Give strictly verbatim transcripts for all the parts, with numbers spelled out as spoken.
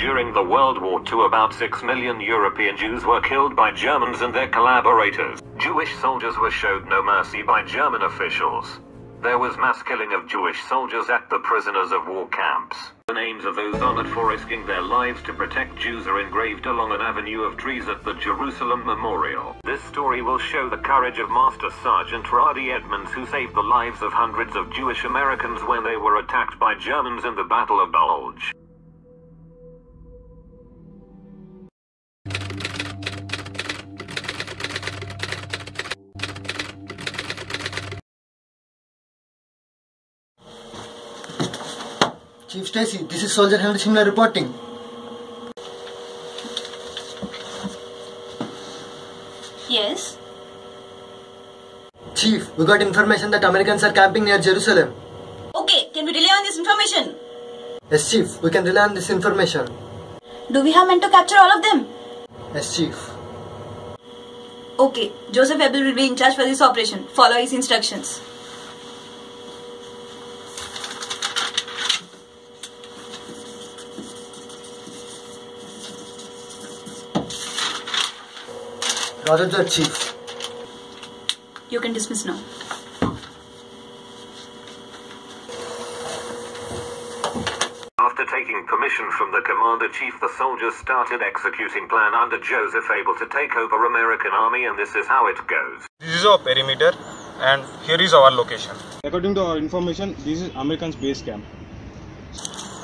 During the World War Two, about six million European Jews were killed by Germans and their collaborators. Jewish soldiers were shown no mercy by German officials. There was mass killing of Jewish soldiers at the prisoners of war camps. The names of those honored for risking their lives to protect Jews are engraved along an avenue of trees at the Jerusalem Memorial. This story will show the courage of Master Sergeant Roddie Edmonds, who saved the lives of hundreds of Jewish Americans when they were attacked by Germans in the Battle of the Bulge. Chief Stacy, this is Soldier Henry Shimla reporting. Yes? Chief, we got information that Americans are camping near Jerusalem. Okay, can we rely on this information? Yes, Chief, we can rely on this information. Do we have men to capture all of them? Yes, Chief. Okay, Joseph Abel will be in charge for this operation. Follow his instructions. Roger that, Chief. You can dismiss now. After taking permission from the Commander-Chief, the soldiers started executing plan under Joseph Abel to take over American Army, and this is how it goes. This is our perimeter, and here is our location. According to our information, this is Americans' base camp.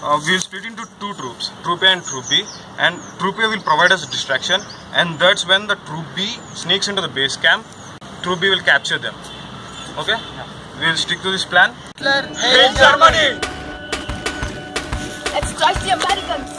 Uh, we will split into two troops, Troop A and Troop B, and Troop A will provide us distraction, and that's when the Troop B sneaks into the base camp. Troop B will capture them. Okay? We will stick to this plan. Hitler in Germany! Let's strike the Americans!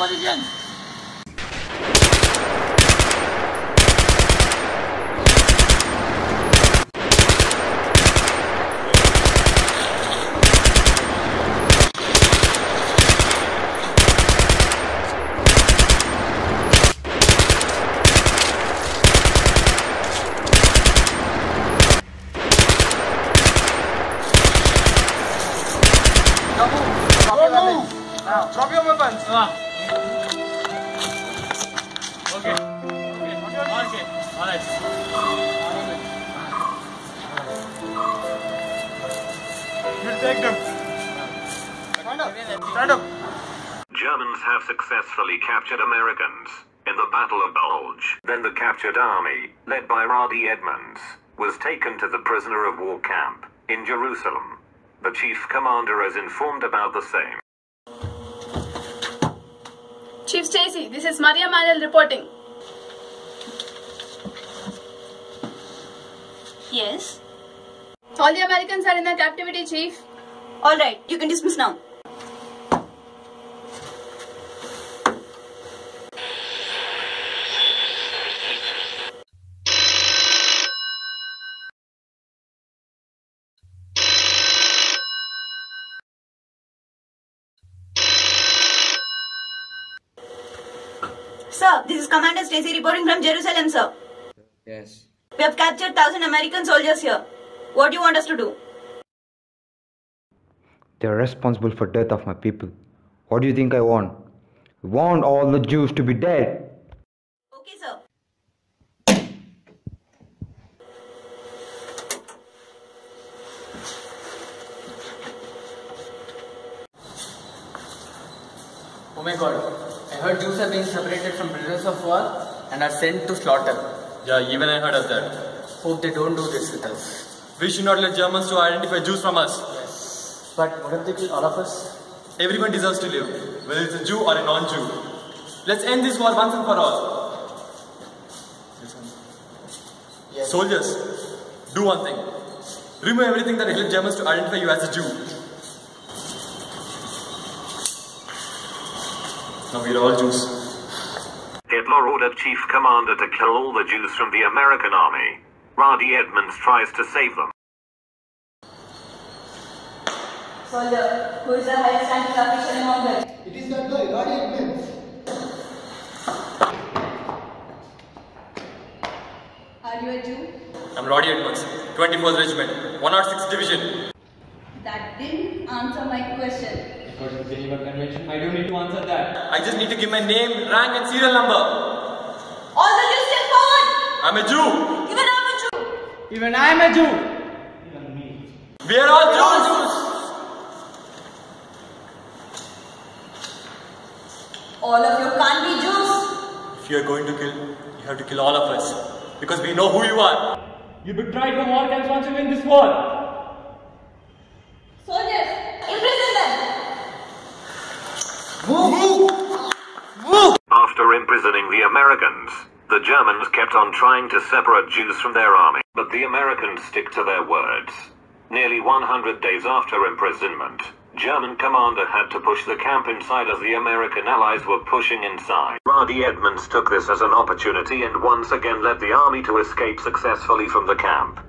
Position. Now, drop your weapons. Now. Okay. Okay. Okay. All right. You take them. Stand up. Stand up. Germans have successfully captured Americans in the Battle of Bulge. Then the captured army, led by Roddie Edmonds, was taken to the prisoner of war camp in Jerusalem. The chief commander is informed about the same. Chief Stacy, this is Maria Manuel reporting. Yes? All the Americans are in their captivity, Chief. Alright, you can dismiss now. Sir, this is Commander Stacy reporting from Jerusalem, sir. Yes. We have captured one thousand American soldiers here. What do you want us to do? They are responsible for death of my people. What do you think I want? I want all the Jews to be dead. Okay, sir. Oh my God. I heard Jews are being separated from prisoners of war. and are sent to slaughter. Yeah, even I heard of that. Hope they don't do this with us. We should not let Germans to identify Jews from us. Yes. But wouldn't they kill all of us? Everyone deserves to live, whether it's a Jew or a non-Jew. Let's end this war once and for all. Yes. Soldiers, do one thing. Remove everything that helps Germans to identify you as a Jew. Now we're all Jews. Hitler ordered Chief Commander to kill all the Jews from the American army. Roddie Edmonds tries to save them. Soldier, who is the highest ranking official among them? It is that guy, Roddie Edmonds. Are you a Jew? I'm Roddie Edmonds, twenty-first Regiment, one oh sixth Division. That didn't answer my question. Geneva Convention. I don't need to answer that. I just need to give my name, rank and serial number. All the Jews step forward! I'm a Jew! Even I'm a Jew! Even I'm a Jew! Even me. We are all Jews! All of you can't be Jews! If you are going to kill, you have to kill all of us. Because we know who you are. You betrayed from all camps once you win this war. Soldiers, imprison them! Move. Move. After imprisoning the Americans, the Germans kept on trying to separate Jews from their army, but the Americans stick to their words. Nearly one hundred days after imprisonment, German commander had to push the camp inside as the American allies were pushing inside. Roddie Edmonds took this as an opportunity and once again led the army to escape successfully from the camp.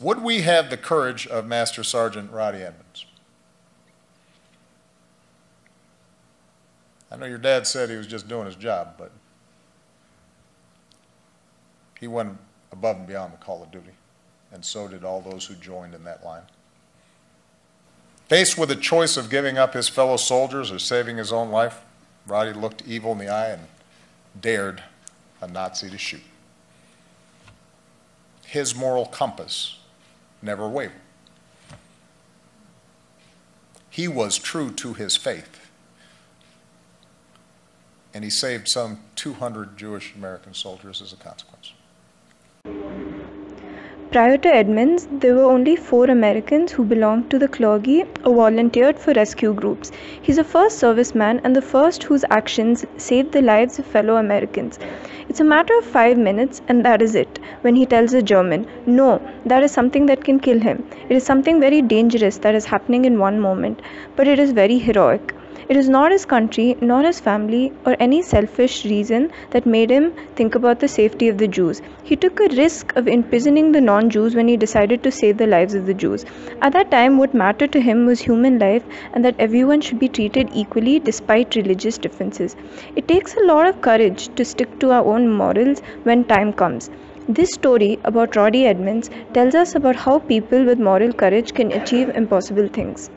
Would we have the courage of Master Sergeant Roddie Edmonds? I know your dad said he was just doing his job, but he went above and beyond the call of duty, and so did all those who joined in that line. Faced with the choice of giving up his fellow soldiers or saving his own life, Roddie looked evil in the eye and dared a Nazi to shoot. His moral compass never wavered. He was true to his faith, and he saved some two hundred Jewish American soldiers as a consequence. Prior to Edmonds, there were only four Americans who belonged to the clergy or volunteered for rescue groups. He's a first serviceman and the first whose actions saved the lives of fellow Americans. It's a matter of five minutes and that is it, when he tells a German, no, that is something that can kill him. It is something very dangerous that is happening in one moment, but it is very heroic. It is not his country, nor his family, or any selfish reason that made him think about the safety of the Jews. He took a risk of imprisoning the non-Jews when he decided to save the lives of the Jews. At that time, what mattered to him was human life and that everyone should be treated equally despite religious differences. It takes a lot of courage to stick to our own morals when time comes. This story about Roddie Edmonds tells us about how people with moral courage can achieve impossible things.